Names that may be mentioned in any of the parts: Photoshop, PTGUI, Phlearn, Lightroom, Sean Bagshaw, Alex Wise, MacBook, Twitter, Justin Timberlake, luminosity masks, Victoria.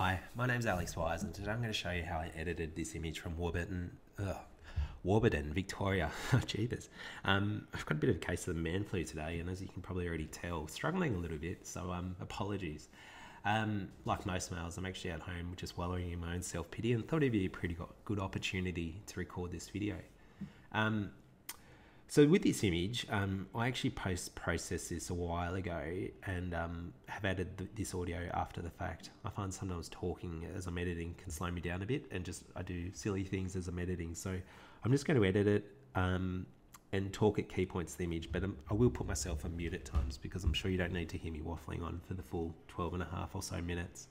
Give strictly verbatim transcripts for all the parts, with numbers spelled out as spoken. Hi, my name's Alex Wise, and today I'm going to show you how I edited this image from Warburton, ugh, Warburton, Victoria. Jeebus. Um, I've got a bit of a case of the man flu today, and as you can probably already tell, struggling a little bit, so um, apologies. Um, like most males, I'm actually at home just wallowing in my own self-pity, and thought it'd be a pretty good opportunity to record this video. Um, So with this image, um, I actually post-processed this a while ago and um, have added th this audio after the fact. I find sometimes talking as I'm editing can slow me down a bit, and just I do silly things as I'm editing. So I'm just going to edit it um, and talk at key points of the image, but I'm, I will put myself on mute at times because I'm sure you don't need to hear me waffling on for the full twelve and a half or so minutes.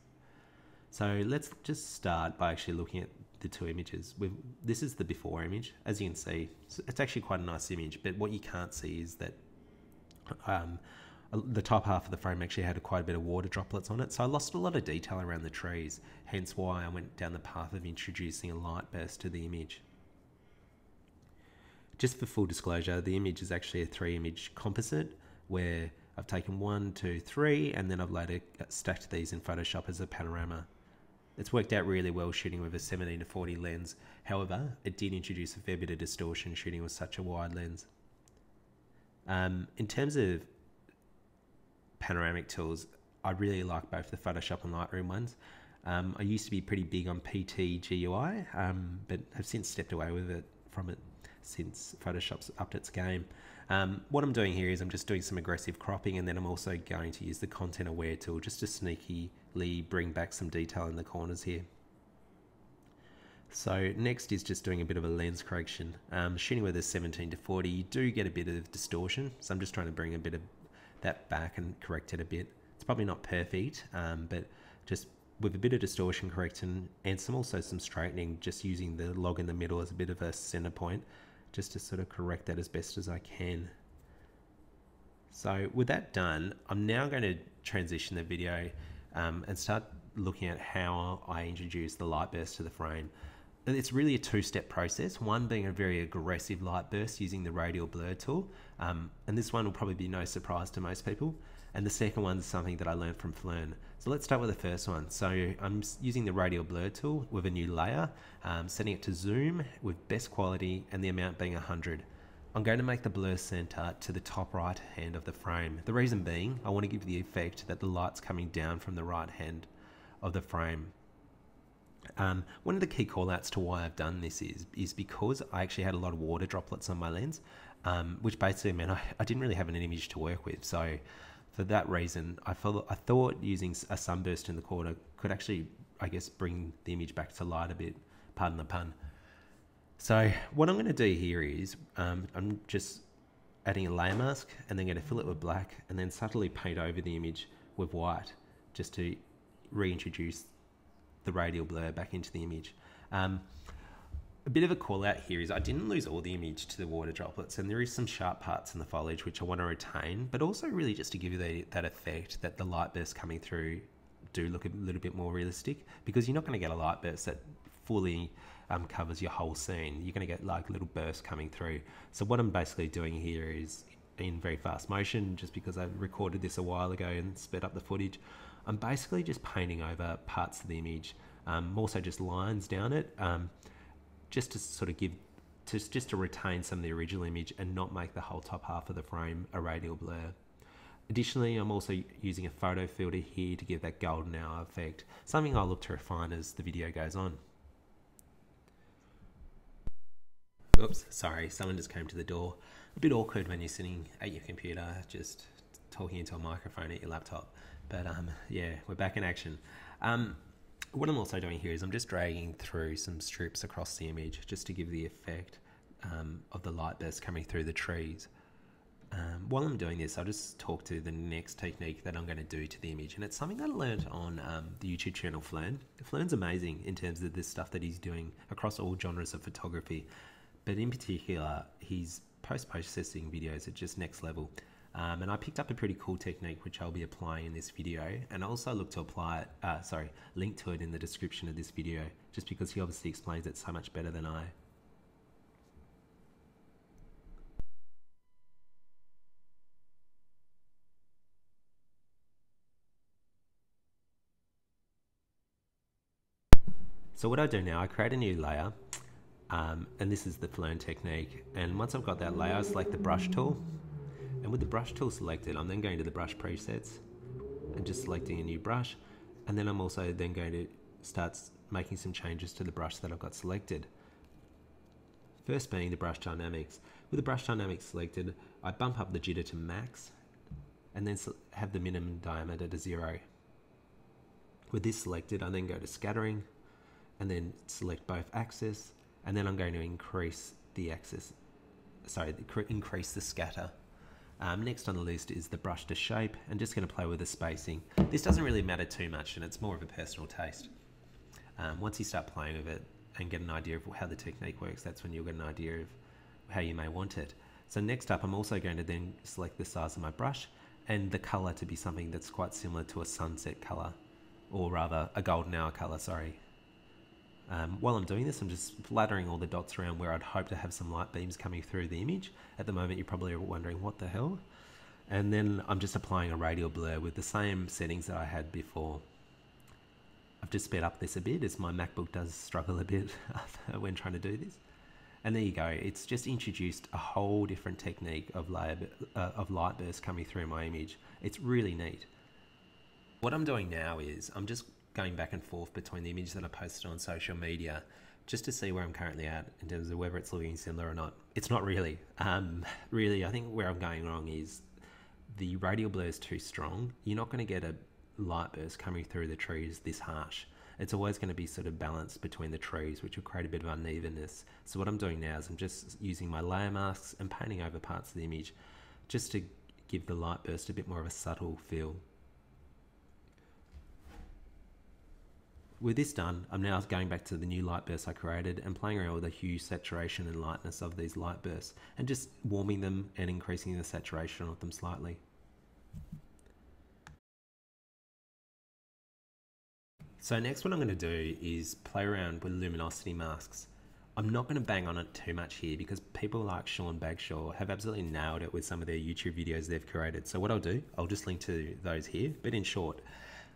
So let's just start by actually looking at the two images. We've, this is the before image. As you can see, it's actually quite a nice image, but what you can't see is that um, the top half of the frame actually had a quite a bit of water droplets on it, so I lost a lot of detail around the trees, hence why I went down the path of introducing a light burst to the image. Just for full disclosure, the image is actually a three image composite where I've taken one, two, three, and then I've later stacked these in Photoshop as a panorama. It's worked out really well shooting with a seventeen to forty lens. However, it did introduce a fair bit of distortion shooting with such a wide lens. Um, in terms of panoramic tools, I really like both the Photoshop and Lightroom ones. Um, I used to be pretty big on P T G U I, um, but have since stepped away with it from it since Photoshop's upped its game. Um, what I'm doing here is I'm just doing some aggressive cropping, and then I'm also going to use the content aware tool just to sneakily bring back some detail in the corners here. So next is just doing a bit of a lens correction. Um, shooting with a seventeen to forty, you do get a bit of distortion, so I'm just trying to bring a bit of that back and correct it a bit. It's probably not perfect, um, but just with a bit of distortion correction and some also some straightening, just using the log in the middle as a bit of a center point, just to sort of correct that as best as I can. So with that done, I'm now going to transition the video um, and start looking at how I introduce the light burst to the frame. And it's really a two-step process, one being a very aggressive light burst using the radial blur tool, um, and this one will probably be no surprise to most people. And the second one is something that I learned from Phlearn. So let's start with the first one. So I'm using the radial blur tool with a new layer, um, setting it to zoom with best quality and the amount being one hundred. I'm going to make the blur center to the top right hand of the frame. The reason being, I want to give the effect that the light's coming down from the right hand of the frame. Um, one of the key callouts to why I've done this is, is because I actually had a lot of water droplets on my lens, um, which basically meant I, I didn't really have an image to work with. So for that reason, I, felt, I thought using a sunburst in the corner could actually, I guess, bring the image back to light a bit, pardon the pun. So what I'm going to do here is um, I'm just adding a layer mask and then going to fill it with black and then subtly paint over the image with white just to reintroduce the radial blur back into the image. Um, a bit of a call out here is I didn't lose all the image to the water droplets, and there is some sharp parts in the foliage which I want to retain, but also really just to give you the, that effect that the light bursts coming through do look a little bit more realistic, because you're not going to get a light burst that fully um, covers your whole scene. You're going to get like little bursts coming through. So what I'm basically doing here is in very fast motion, just because I recorded this a while ago and sped up the footage, I'm basically just painting over parts of the image, um, also just lines down it, um, just to sort of give, to, just to retain some of the original image and not make the whole top half of the frame a radial blur. Additionally, I'm also using a photo filter here to give that golden hour effect, something I'll look to refine as the video goes on. Oops, sorry, someone just came to the door. A bit awkward when you're sitting at your computer, just talking into a microphone at your laptop. But um, yeah, we're back in action. Um, What I'm also doing here is I'm just dragging through some strips across the image just to give the effect um, of the light burst coming through the trees. Um, while I'm doing this, I'll just talk to the next technique that I'm going to do to the image, and it's something that I learned on um, the YouTube channel Phlearn. Phlearn's amazing in terms of this stuff that he's doing across all genres of photography, but in particular, his post-processing videos are just next level. Um, and I picked up a pretty cool technique which I'll be applying in this video, and I also look to apply it, uh, sorry, link to it in the description of this video, just because he obviously explains it so much better than I. So what I do now, I create a new layer, um, and this is the Phlearn technique. And once I've got that layer, I select the brush tool. And with the brush tool selected, I'm then going to the brush presets and just selecting a new brush. And then I'm also then going to start making some changes to the brush that I've got selected. First being the brush dynamics. With the brush dynamics selected, I bump up the jitter to max and then have the minimum diameter to zero. With this selected, I then go to scattering and then select both axes, and then I'm going to increase the axis, sorry, increase the scatter. Um, next on the list is the brush to shape, and just going to play with the spacing. This doesn't really matter too much, and it's more of a personal taste. Um, once you start playing with it and get an idea of how the technique works, that's when you'll get an idea of how you may want it. So next up, I'm also going to then select the size of my brush and the color to be something that's quite similar to a sunset color, or rather a golden hour color, sorry. Um, while I'm doing this, I'm just flattering all the dots around where I'd hope to have some light beams coming through the image. At the moment, you're probably wondering, what the hell? And then I'm just applying a radial blur with the same settings that I had before. I've just sped up this a bit, as my MacBook does struggle a bit when trying to do this. And there you go. It's just introduced a whole different technique of, layer, uh, of light bursts coming through my image. It's really neat. What I'm doing now is I'm just going back and forth between the image that I posted on social media, just to see where I'm currently at in terms of whether it's looking similar or not. It's not really. Um, really, I think where I'm going wrong is the radial blur is too strong. You're not going to get a light burst coming through the trees this harsh. It's always going to be sort of balanced between the trees, which will create a bit of unevenness. So what I'm doing now is I'm just using my layer masks and painting over parts of the image just to give the light burst a bit more of a subtle feel. With this done, I'm now going back to the new light bursts I created and playing around with the hue, saturation and lightness of these light bursts and just warming them and increasing the saturation of them slightly. So next what I'm going to do is play around with luminosity masks. I'm not going to bang on it too much here because people like Sean Bagshaw have absolutely nailed it with some of their YouTube videos they've created. So what I'll do, I'll just link to those here, but in short,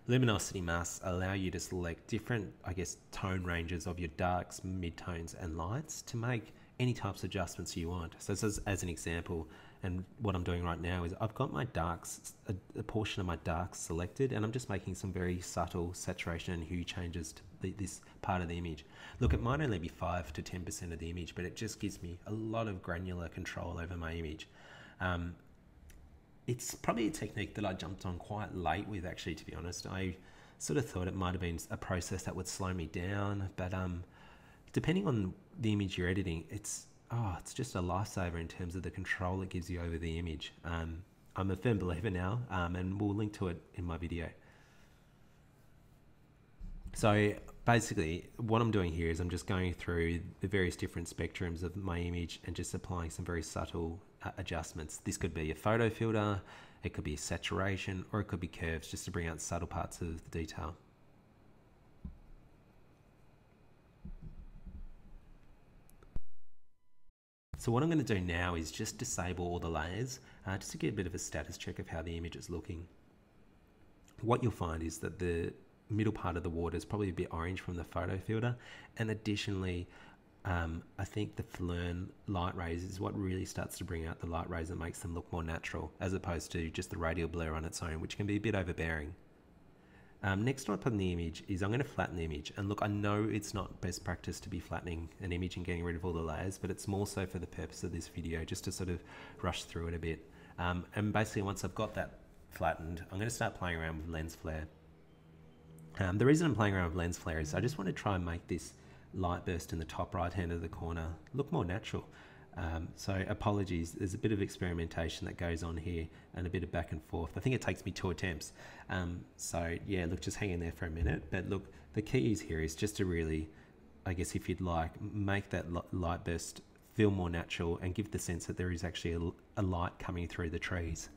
luminosity masks allow you to select different, I guess, tone ranges of your darks, midtones and lights to make any types of adjustments you want. So this is as an example, and what I'm doing right now is I've got my darks, a, a portion of my darks selected, and I'm just making some very subtle saturation and hue changes to the, this part of the image. Look, it might only be five to ten percent of the image, but it just gives me a lot of granular control over my image. Um, It's probably a technique that I jumped on quite late with, actually, to be honest. I sort of thought it might have been a process that would slow me down, but um, depending on the image you're editing, it's oh, it's just a lifesaver in terms of the control it gives you over the image. Um, I'm a firm believer now, um, and we'll link to it in my video. So basically, what I'm doing here is I'm just going through the various different spectrums of my image and just applying some very subtle uh, adjustments. This could be a photo filter, it could be saturation, or it could be curves, just to bring out subtle parts of the detail. So what I'm going to do now is just disable all the layers, uh, just to get a bit of a status check of how the image is looking. What you'll find is that the middle part of the water is probably a bit orange from the photo filter, and additionally um, I think the Phlearn light rays is what really starts to bring out the light rays and makes them look more natural, as opposed to just the radial blur on its own, which can be a bit overbearing. Um, next up on the image is I'm going to flatten the image, and look, I know it's not best practice to be flattening an image and getting rid of all the layers, but it's more so for the purpose of this video, just to sort of rush through it a bit. Um, and basically once I've got that flattened, I'm going to start playing around with lens flare. Um, the reason I'm playing around with lens flare is I just want to try and make this light burst in the top right hand of the corner look more natural. Um, so apologies, there's a bit of experimentation that goes on here and a bit of back and forth. I think it takes me two attempts. Um, so yeah, look, just hang in there for a minute. But look, the key is here is just to really, I guess if you'd like, make that light burst feel more natural and give the sense that there is actually a, a light coming through the trees.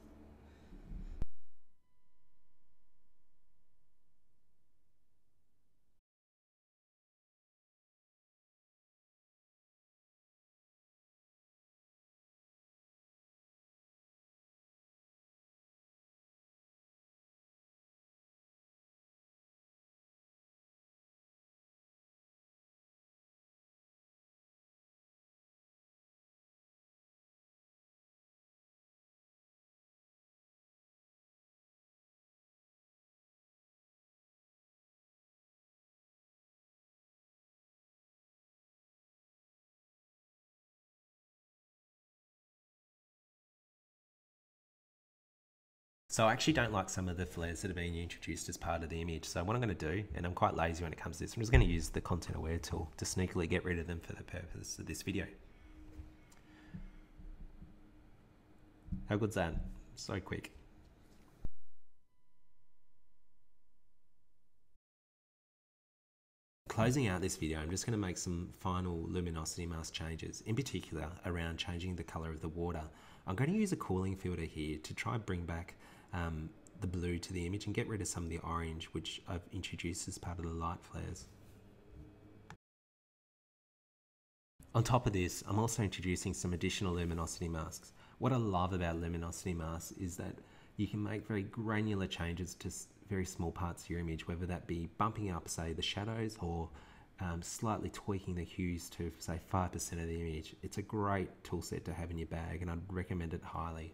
So I actually don't like some of the flares that are being introduced as part of the image. So what I'm going to do, and I'm quite lazy when it comes to this, I'm just going to use the content aware tool to sneakily get rid of them for the purpose of this video. How good's that? So quick. Closing out this video, I'm just going to make some final luminosity mask changes, in particular around changing the color of the water. I'm going to use a cooling filter here to try and bring back um, the blue to the image and get rid of some of the orange, which I've introduced as part of the light flares. On top of this, I'm also introducing some additional luminosity masks. What I love about luminosity masks is that you can make very granular changes to very small parts of your image, whether that be bumping up, say, the shadows or Um, slightly tweaking the hues to, say, five percent of the image. It's a great tool set to have in your bag, and I'd recommend it highly.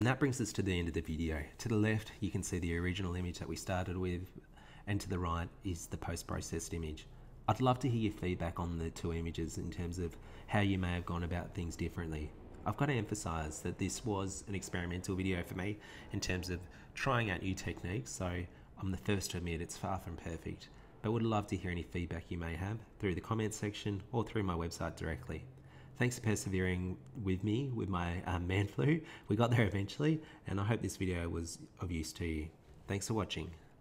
And that brings us to the end of the video. To the left, you can see the original image that we started with, and to the right is the post-processed image. I'd love to hear your feedback on the two images in terms of how you may have gone about things differently. I've got to emphasize that this was an experimental video for me in terms of trying out new techniques, so I'm the first to admit it's far from perfect, but would love to hear any feedback you may have through the comments section or through my website directly. Thanks for persevering with me with my um, man flu. We got there eventually, and I hope this video was of use to you. Thanks for watching.